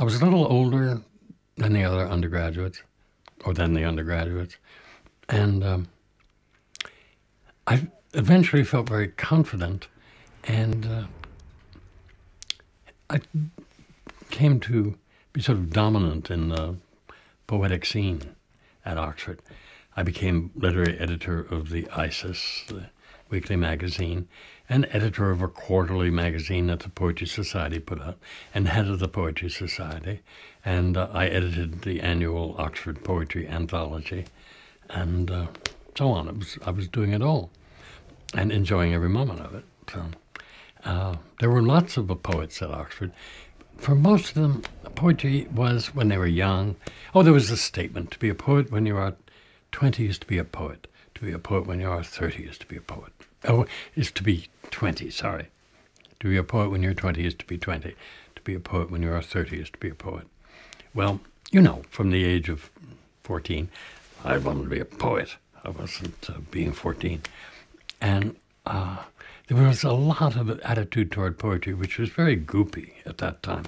I was a little older than the other undergraduates, or than the undergraduates, and I eventually felt very confident, and I came to be sort of dominant in the poetic scene at Oxford. I became literary editor of the Isis, the weekly magazine, and editor of a quarterly magazine that the Poetry Society put out, and head of the Poetry Society. And I edited the annual Oxford Poetry Anthology, and so on. I was doing it all, and enjoying every moment of it. So, there were lots of poets at Oxford. For most of them, poetry was when they were young. Oh, there was a statement, to be a poet when you are 20 is to be a poet. To be a poet when you are 30 is to be a poet. Oh, is to be 20, sorry. To be a poet when you're 20 is to be 20. To be a poet when you are 30 is to be a poet. Well, you know, from the age of 14, I wanted to be a poet. I wasn't being 14. And there was a lot of attitude toward poetry, which was very goopy at that time.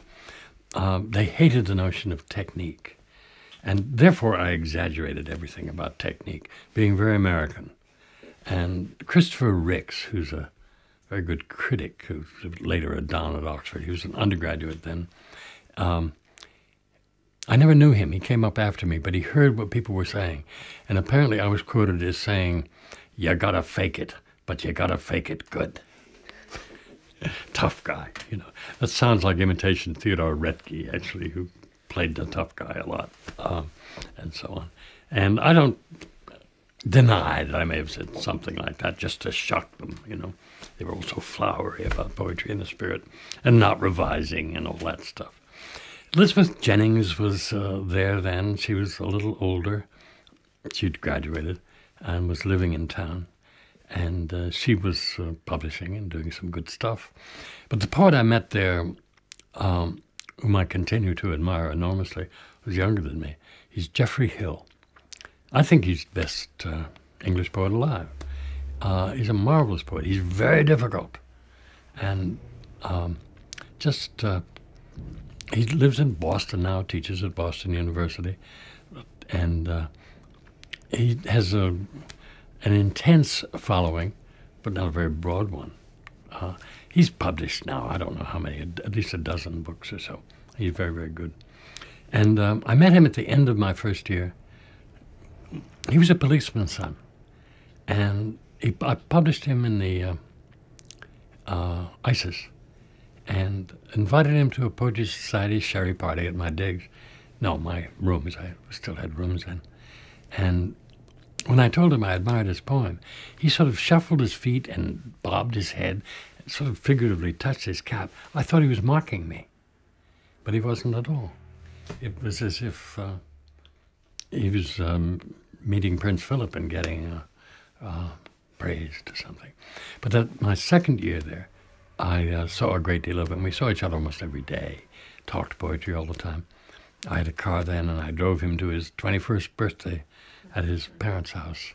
They hated the notion of technique. And therefore, I exaggerated everything about technique, being very American. And Christopher Ricks, who's a very good critic, who's later a down at Oxford, he was an undergraduate then. I never knew him. He came up after me, but he heard what people were saying. And apparently, I was quoted as saying, "You gotta fake it, but you gotta fake it good." Tough guy, you know. That sounds like imitation Theodore Roethke, actually, who played the tough guy a lot, and so on. And I don't deny that I may have said something like that just to shock them, you know. They were all so flowery about poetry and the spirit and not revising and all that stuff. Elizabeth Jennings was there then. She was a little older. She'd graduated and was living in town. And she was publishing and doing some good stuff. But the poet I met there, whom I continue to admire enormously, was younger than me. He's Geoffrey Hill. I think he's the best English poet alive. He's a marvelous poet. He's very difficult. And he lives in Boston now, teaches at Boston University. And he has an intense following, but not a very broad one. He's published now, I don't know how many, at least a dozen books or so. He's very, very good. And I met him at the end of my first year. He was a policeman's son. And I published him in the Isis and invited him to a Poetry Society sherry party at my digs. No, my rooms. I still had rooms then. And when I told him I admired his poem, he sort of shuffled his feet and bobbed his head, sort of figuratively touched his cap. I thought he was mocking me, but he wasn't at all. It was as if he was meeting Prince Philip and getting praised or something. But that my second year there, I saw a great deal of him. We saw each other almost every day, talked poetry all the time. I had a car then, and I drove him to his 21st birthday at his parents' house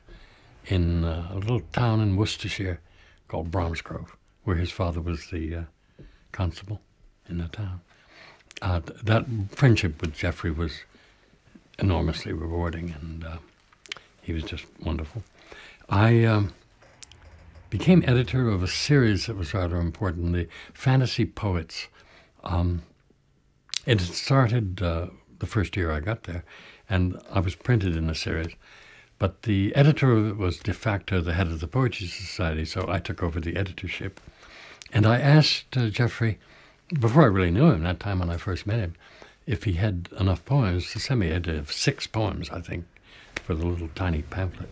in a little town in Worcestershire called Bromsgrove, where his father was the constable in the town. That friendship with Geoffrey was enormously rewarding, and he was just wonderful. I became editor of a series that was rather important, the Fantasy Poets. It started the first year I got there, and I was printed in the series. But the editor of it was de facto the head of the Poetry Society, so I took over the editorship. And I asked Geoffrey, before I really knew him, that time when I first met him, if he had enough poems to send me. I had to have 6 poems, I think, for the little tiny pamphlet.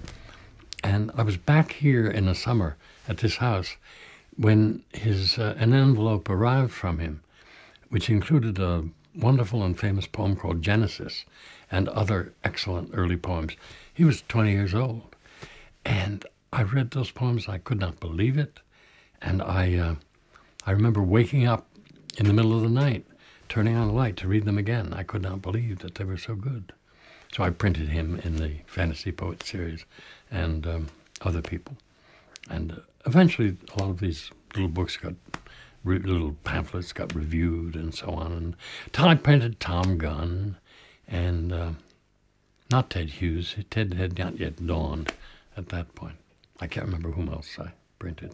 And I was back here in the summer at this house when an envelope arrived from him, which included a wonderful and famous poem called Genesis and other excellent early poems. He was 20 years old, and I read those poems. I could not believe it, and I remember waking up in the middle of the night, turning on a light to read them again. I could not believe that they were so good. So I printed him in the Fantasy Poet series and other people. And eventually, a lot of these little books got little pamphlets got reviewed and so on. And typeprinted Tom Gunn and not Ted Hughes. Ted had not yet dawned at that point. I can't remember whom else I printed.